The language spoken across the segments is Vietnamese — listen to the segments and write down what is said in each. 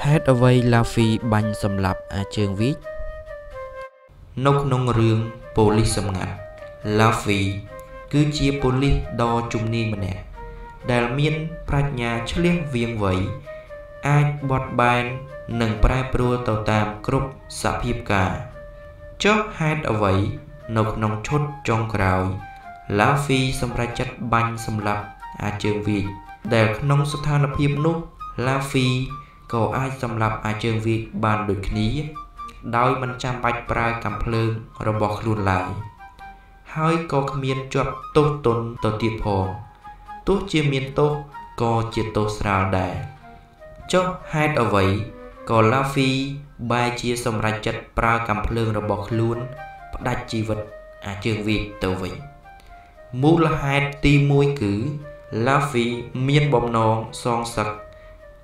Hết ở vây là phi banh xâm lập à trường viết. Nốc nông rương police xâm ngặt là phi cứ chia police đo chung ni mà nè. Đài miên prạch nhà chất liếc viên vậy. Ai bọt bàn nâng prai prua tàu tàm cục sạp hiếp cả. Chớp hết ở vây nốc nông chốt trong cào là phi xâm ra chất banh xâm lập à trường viết. Đài nông xuất tha lập hiếp nút là phi có ai xâm lập ai chương việc bàn đôi khí đôi mình chăm bạch pra cầm phương rồi bọc luôn lại hơi có miên chuột tốt tốn tổ tiệp hồ tốt chia miên tốt có chia tốt sral đẻ cho hai ở vậy có la phi bài chia xâm ra chất pra cầm phương rồi bọc luôn đặt chi vật ai chương việc tự vậy mũ là hai ti môi cứ la phi miên bom nón son sặc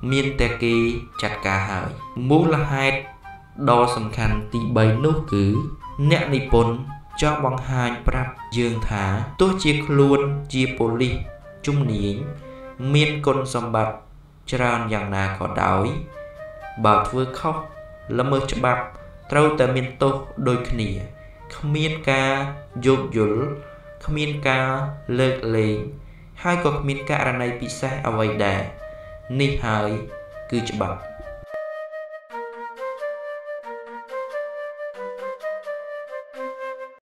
miên tè kì chặt cả hỏi mũ là hai đo sầm khăn tì bấy nốt cứ nẹt nỉ pôn cho bằng hai prap dương thả tôi chia luôn chia poli chung nín miên con sầm bạc tràn dạng nà có đói bảo vừa khóc là mơ cho bạc trâu ta miên tô đôi khỉ không miên ca dột dột không miên ca lợt lên hai cọc miên ca ra này pizza ở vậy đà ni hai cứ cho bạn